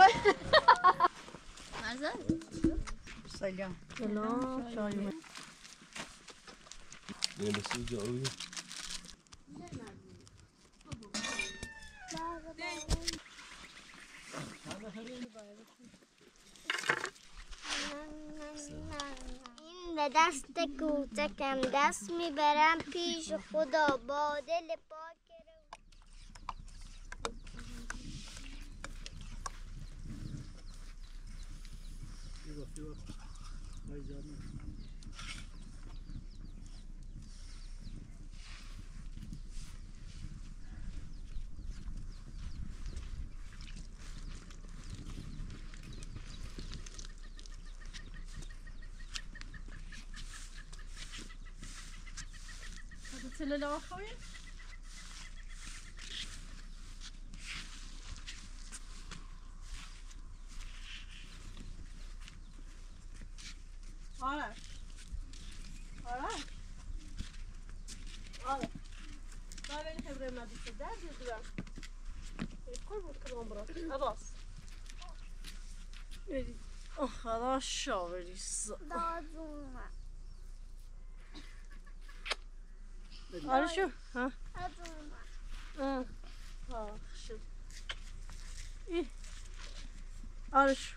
سلام سلام يا بسيجة قوية. إن دستك وتكم دسمي برام بيش خدا باد اللي باكر اللي لو اخوي هلا هلا هلا طالع الحبر ما بيتداس يضرب الكل كل عمره خلاص ايه خلاص شاوري ضازوها أنا شو ها؟ أنا شو؟ إيه؟ أنا شو؟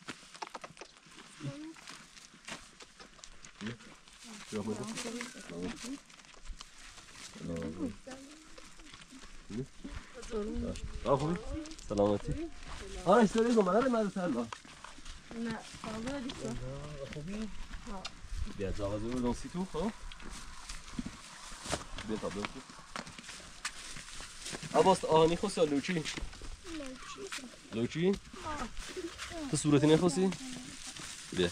أخوي سلامتي. أنا استوريكم أنا ما أتسأل. لا خلاص ديك. أخوي. بيا تغازلوا لون سيتو خلاص. بيا تبدو. أباست أني خوسي لوتشي. لوتشي. تصورتي نخوسي. بيا.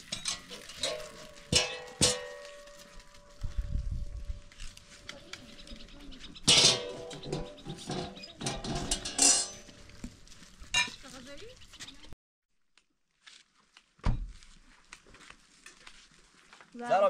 زارا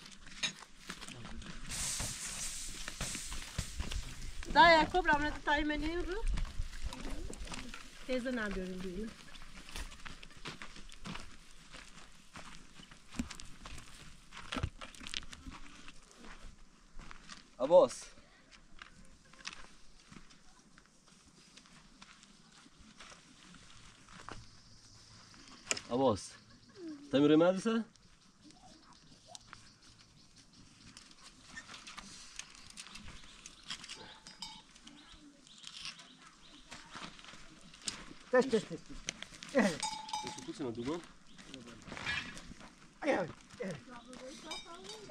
دا يا كبرى من التايمني رو تيزن عبيرين بينا أباس أباس تمرين مدرسة اهلا. شفتوا صندوقه؟ اهلا اهلا.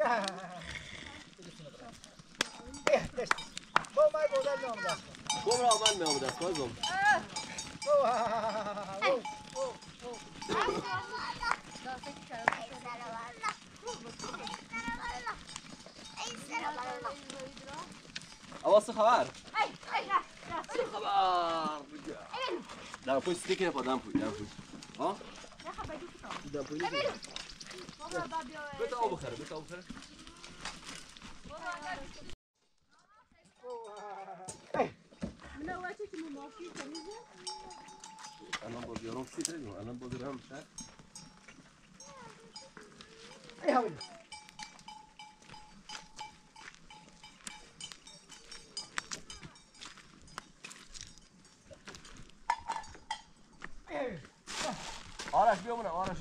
اهلا. قوم ما يقول لنا امدا. قوم راو من امدا قوم. اوه خبر. خبر. لا بوي ستيكي يا فدان بوي دان بوي ها يا حبايبي كده دان بوي والله بابي بتاعه بخير بتاعه بخير من وقتك من موقفي تميزه انا بدي اروح في ترينو انا بدي اروح مشاك اي هاوي أراش بيومنا أراش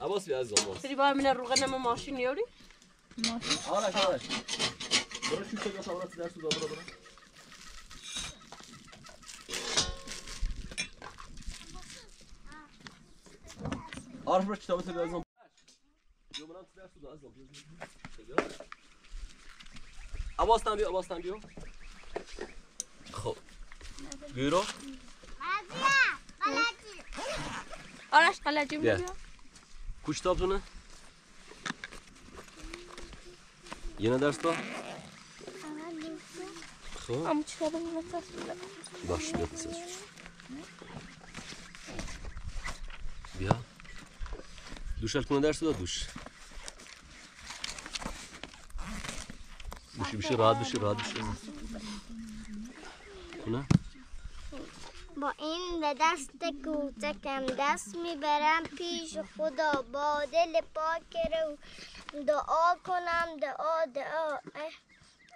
أبص يا زلمة. تريبا من الرغنة ما ماشين يوري. ماشين. أراش. برا شو تجا صورت لي أسود برا. أراش برا شو تجا زلمة. يوم أنا تجا أسود أزلمة. أبص تام بيو. خو. غيره. أراش قلادي بيو. كوش تابزونه؟ ينا درسته؟ خو؟ أمي تشتغل مدرسة سولا. باش مدرسة سولا. بيا. دوش ألكون درسته ولا دوش؟ بشي راحت. كنا؟ با این به دست کوچکم دست میبرم پیش خدا با دل پاک رو دعا کنم دعا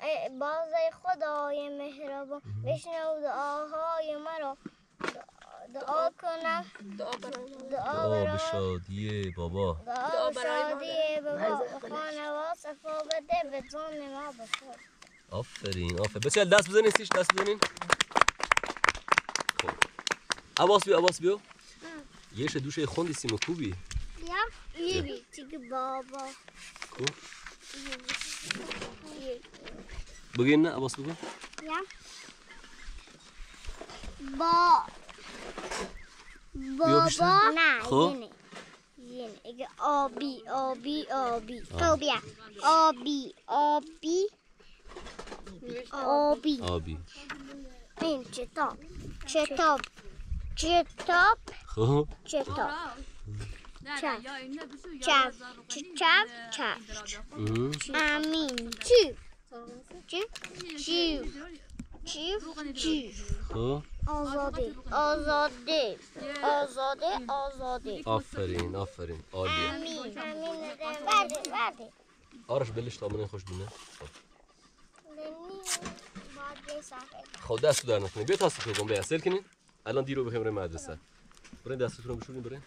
ای بازه خدای مهربان بشنو دعاهای مرا دعا کنم دعا برای شادی بابا خانوا صفا بده به جان ما بخور آفرین بچه دست بزنین سیش دست بزنین عباس بيو يش دوشه خوندي سيمو كوبي يا يبي تيجي بابا كو بغينا عباس بيو يا بابا نعم ين اجي ابي مين چطاب چاب امین چیو آزاده آفرین عالی امین آرش بلش تا من خوش بینه خود دستو در نکنی بیا تاسو خودم بیا سل کنین الان دیرو بخیم برای مدرسه برای دستتون رو بشورین برای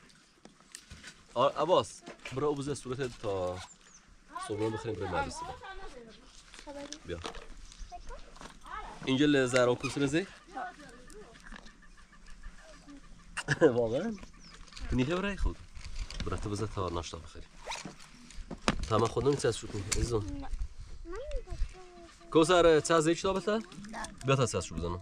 عباس برای ابوزه صورت تا صبحون بخوریم برای مدرسه بیا اینجا لزر و کوس رزی واقعا نیخه برای خود برای تو بزه تا ناشتا بخوریم تا من خودم نیچه از شو کنیم ازون کوسر چه از ایچ تا بسه؟ بیا تا چه از شو بزنم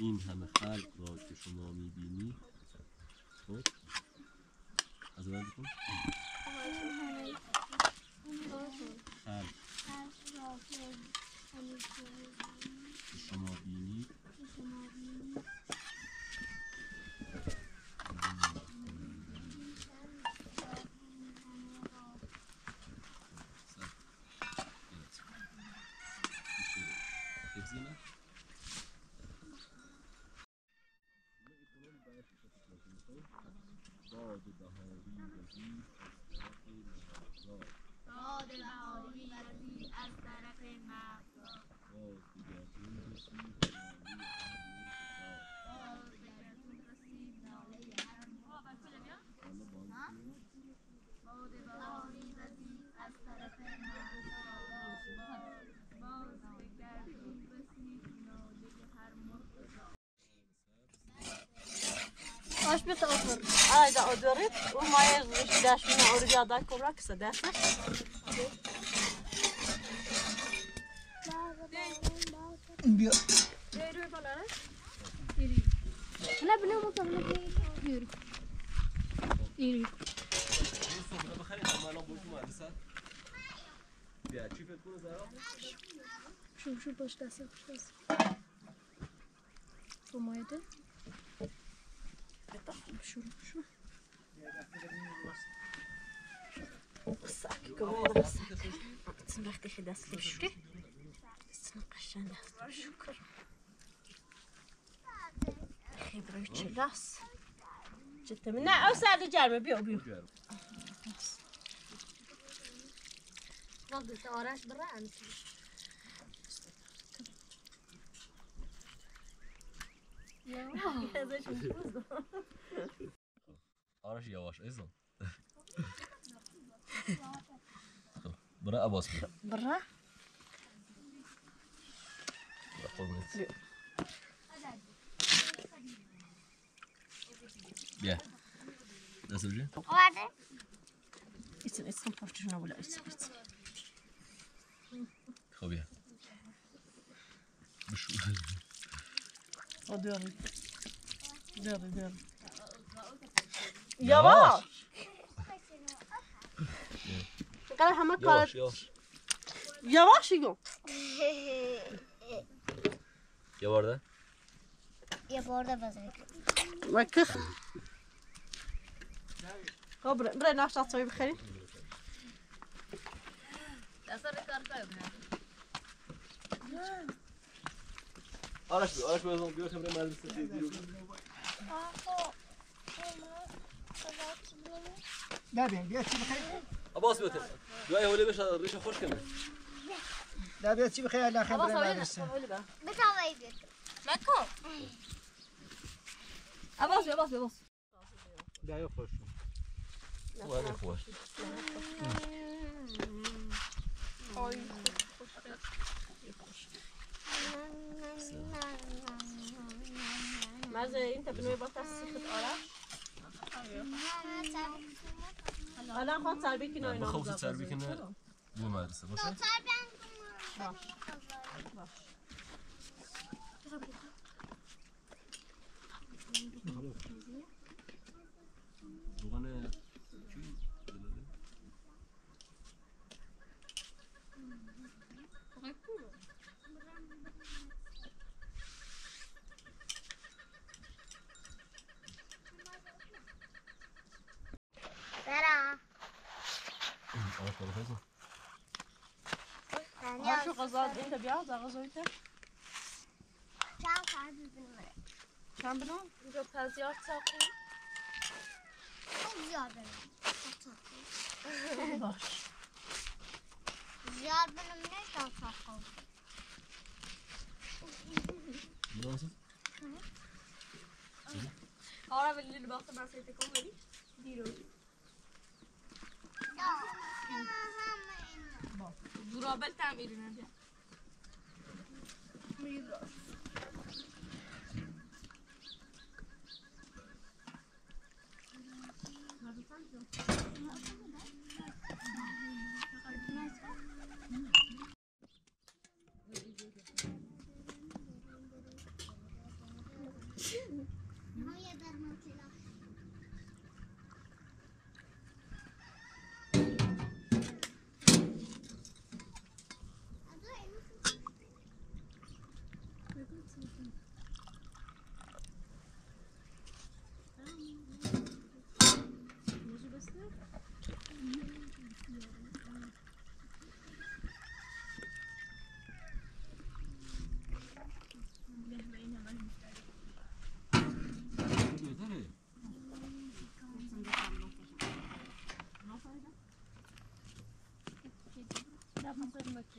این همه خلق را که شما میبینی خب از اول بکن خلق که شما بینی اش بتأثر هذا أدرت وما يزوج داش من أورجيا داك وركسة داش بيا بيرو بلاه يري أنا بنو مكمل يري يري صبر بخير ما نبوش ما لسه بيا كيف تكون زارا شوف شوف باش تاسع باش وما يده شو شو قصاك كبير سمعتي حداس في الشتي سنقشان شكرا خبرة جلاس جت من أوساد الجارمة بيو ضغط أوراش برا أنت هذا شو مفروض؟ أعرف يا واش أيضا. برا أبوس برا. يا. ده سوجي. وادي. إتسن فورتشنا ولا إتسن. خبيه. بشو. داري داري داري يواش قال حماك قالت يواش يقول يا بوردة يا بوردة بزيك وكخ قبل بري ناش تصوي بخير تصري كاركا يا ابنها آرش بازم بیاید همراه مردم سفید بیاید. دادیم بیاید چی بخیر؟ آباس بیاید. دوای هولی بشه ریش خوش کنه. داد بیاید چی بخیر؟ لحظه برای مردم سفید. بتوانید. مکو. آباس بیاید آباس. dają poszło. Ładnie poszło. Oj, ماذا انت بنوي بطاس سيخت اورا؟ انا خذ صاربيك نوي نوي خذ صاربيك نوي بمدرسة باش صاربيك باش باش دوغنا شو غزال انت بياض غزال انت؟ تعال عادي بالمرة. كم بنوم؟ جو كازيات ساقي. زياد بنوم. باش. زياد بنوم ليش تساقي؟ بنوصل؟ هلا باللي الباقي ما سيتكون لي ديروا. زرابل تعملينها بيها ميرا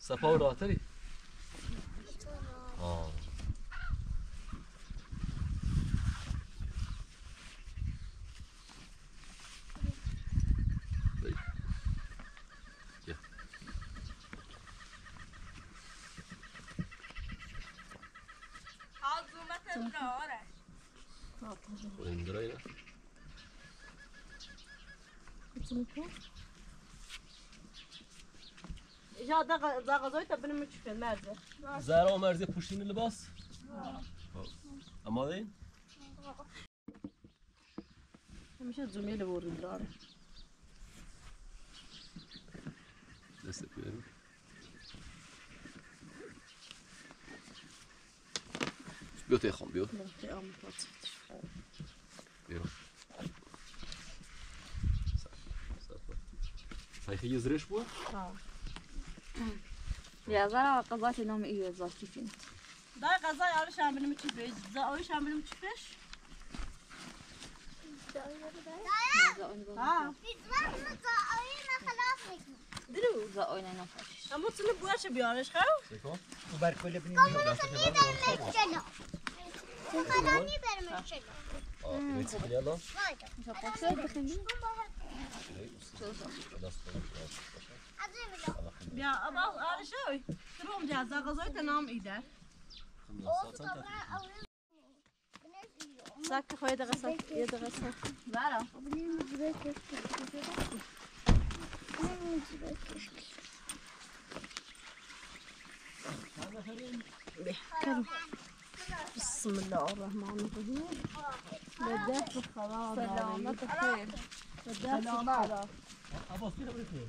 صفاو راتري جا داغ تبني مشكل مرزة زارا ومرزة بوشين اللباس أمادين مش الزميل بوري دارة لسه بيرو بيوت يا خم بيوت بيرو هاي زريش بوا يا زارا قضاء اليوم إيه زار كيفين؟ ده قضاء عارش عملنا متشبش، زاويش عملنا متشبش. ها؟ زاوينا خلاص نكمل. درو زاوينا نفش. أموت سلب وارش بيارش خاو؟ وبارك الله بني. كمل سنيدا المشلة. خلاني برمشلة. نتسمع يلا. يا أبا أنا شوي تروم جاهزة غزويت نام إيده. ساك خوي دغسك يدغسك. زارا. بيحكي بسم الله الرحمن الرحيم. بدات الخلاص سلامة الخير بدات الخلاص أبصير بالخير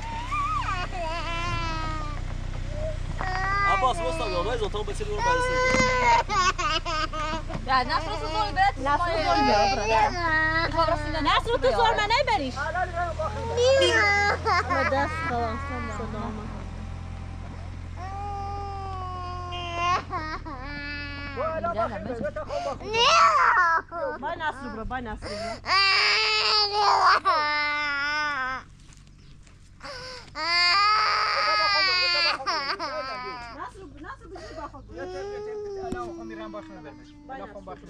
أبص وصل يا مايز وطبعا بس يروح بس لا ناس رصوا طول البيت ناس رصوا البيت لا ناس رصوا تزور ما نبريش بدأت خلاص سلامة باي ناصر برا باي ناصر ناصر بزيد باخذ انا واميران باخذ بالاخوان باخذ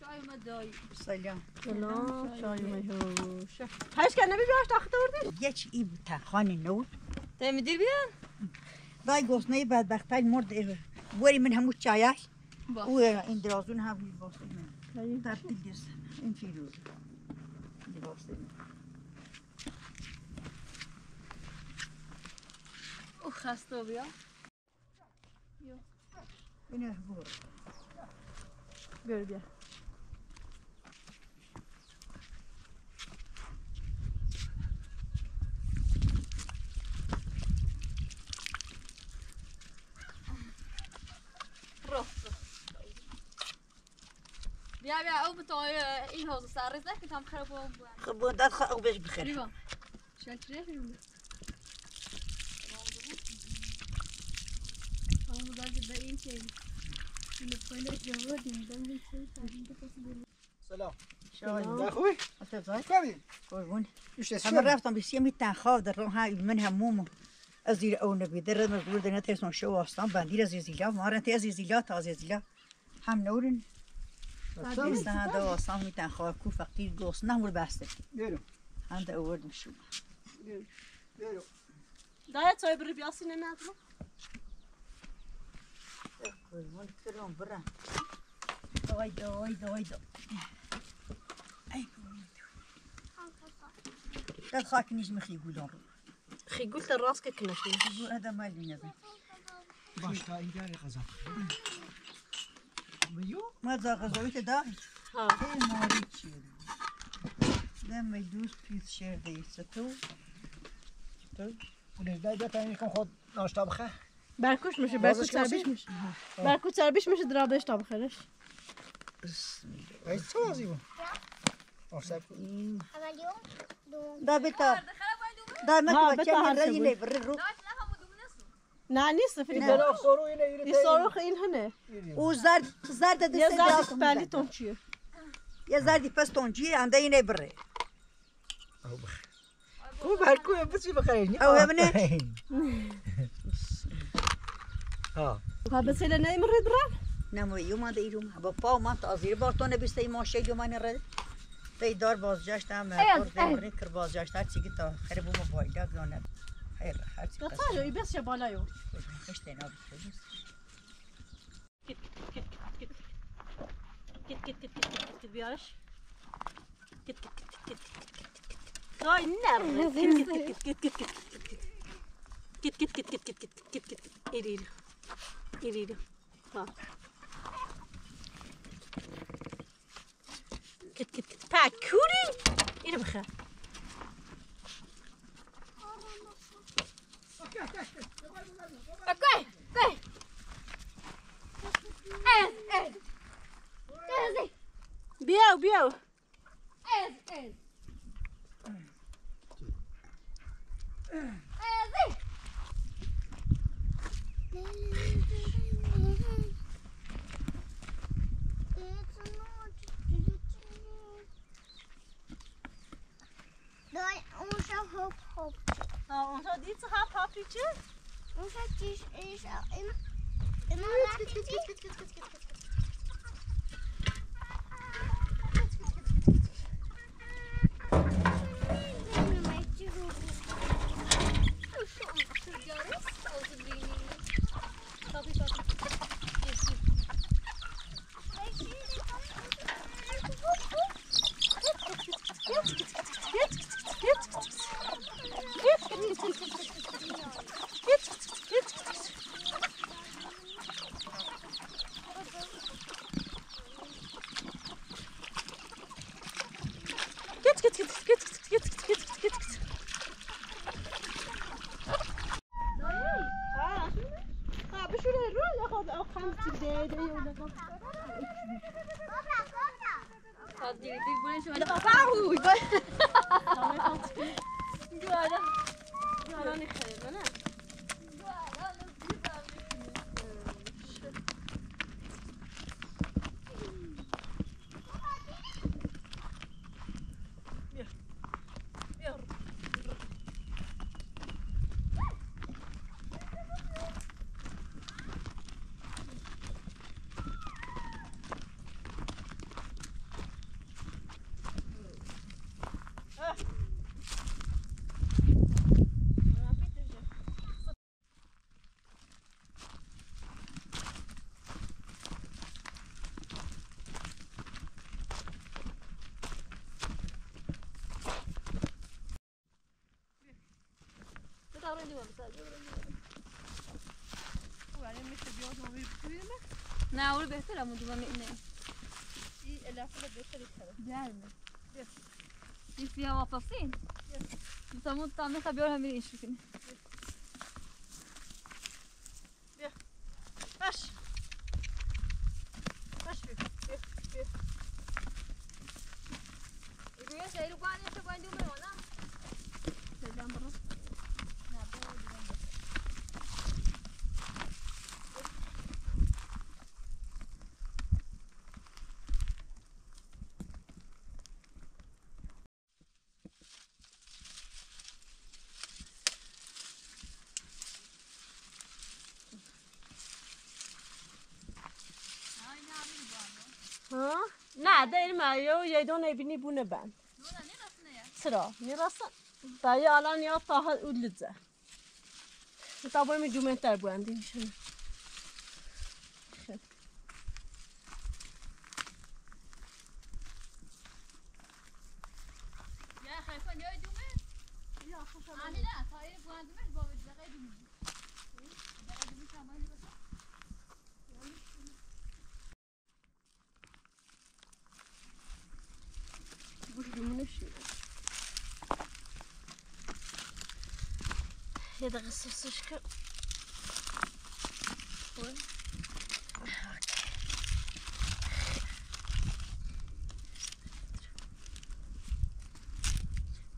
شاي مداي سلام سلام شاي مهو هاش كان نبي باش تاخذ وردي ياش اي بتا خاني نو تمدير بيان باي غوسني بعد بختاي مرد وري من همو الشاي واندرازون هاو البوسن طيب تدرس ان فيروز البوسن وخاصه بيا يو انا هبور بيربيا يا بيا او بتاي ايه هو صار رزقك تم خربون خربون دخل او بيش بخير ايوه شلت ريحي والله ده باين تاني اللي فايلت جوادي ده سلام شلونك يا اخوي انت زين كويس ايش اسمك انا رفتم بسيمي تاع خاطر هاي منها مومو ازيل او نبي درنا نقول ده نتسمع شو اصلا باندير زيزيلا مره تزيزيلا تازيزيلا هم نورن هذا دوا صامي تاع خاكو فقير قوس نعمل باسته ديرو عند اول مشوب ديرو ديرو دايت صايب ربياسي نناطرو اكل ونكرون برا ويدو ويدو ويدو اي كل خاك نجم يقولون اخي قلت لراسك كلش هذا مالي نبي باش تا انجاري خزاق ماذا غزويت داعي؟ ها ايه موريت شيري لما يدوس بيس شيري ستو وليش داعي ده تاني كم خود ناش طبخه؟ بركوش مش بركوش سربيش مش بركوش سربيش مش درابش طبخه ليش؟ ايش سوا زيبو؟ أرسل ده بيتا ده ما تبغى كم مرة يلي بررو لا نصف البلوك يصاروخ إلى هنا وزار زارد الدستة بالي تونجية يا زاردي بس تونجية عندي نبرة كم بحركوا بس في بخارجني أو هبنا ها بس إلى نايم الرد برا نامو يوم هذا يوم بابا وما تأذير بارتونه بيستي ما شيء يوم أنا الرد تي دار بازجاش تام كورد كر بازجاش تاتي كده خربوا موبايل ده قلنا هاي حاسس بتاعه يبس يا بالايو ايش تناوب كت كت كت كت كت كت كت بيارش كت كت كت كت هاي النار كت كت كت كت كت كت كت كت كت كت اريد اريد ها كت كت كت باك كوري يربخ اوكي اوكي از از تازي بيو بيو از از ازي اون zou hop hop. Nou, ons zou dit gaan pappietje. Ons zou dit is in een وبعدين مش بيقعدوا ما بيبكوا لنا. نعم ولا بيهتروا مدوما مقنا. إيه اللي عفوا بيهتروا يتحرك. دعمة. يس. دي فيها وطاسين. يس. بتموت طعمها خبيرها من إيش كنا. يس. باش. باش بيك. يس بيك. يبغى يسيروا قاني يسيروا قاني دوما ولا. سلام برا. أيوة يدونا يبني بونا بان. دونا نرسنا يا. سرا نرسنا. تايا على نيا طاها ودلتزه. طبعا مجموعة تربو عندي مشان. يا خايفة يا دومة. يا خايفة. أنا لا خايف وعندي مش بابد زغير دومة. زغير دومة كمان بس. هذا غسل سشكل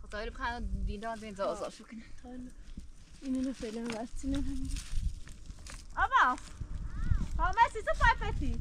خطايا بقى دينا بين زوزة شكرا إننا فعلا ما أستنى أبا ما أستنى فايفتي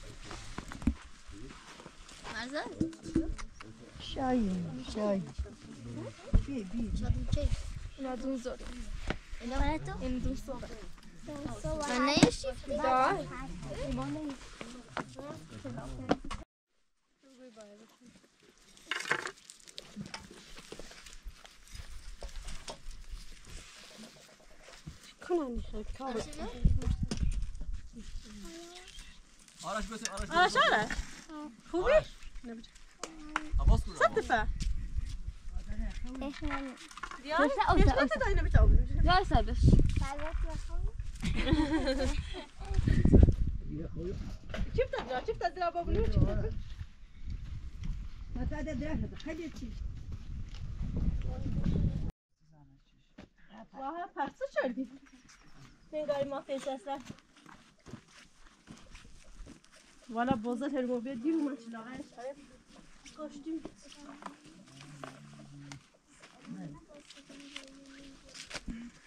شاي بي انا دون زور انا دون صوره انا ايش ده كناني خالص عرش بس عرش خوبي نبدا صدفه احنا ليش ما تدعينا بتعوب لا سابش تعالوا يا خوي شفت الدراب ابو نور ما تعد الدراب خليك واه فرصه شردي تنقال ما في اساسا ولا بوزت هربوبيه دي وما تشلاش كوشتيم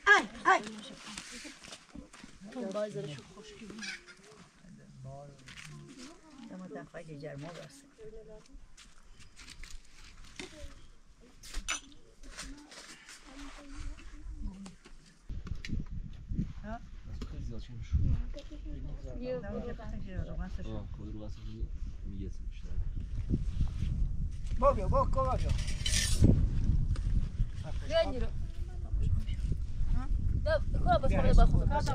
اي اي كم بايزر شو كوشتيم لما تاخذي جرمه بس ها بابا بابا بابا جانيرو ها ده كله بس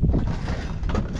بابا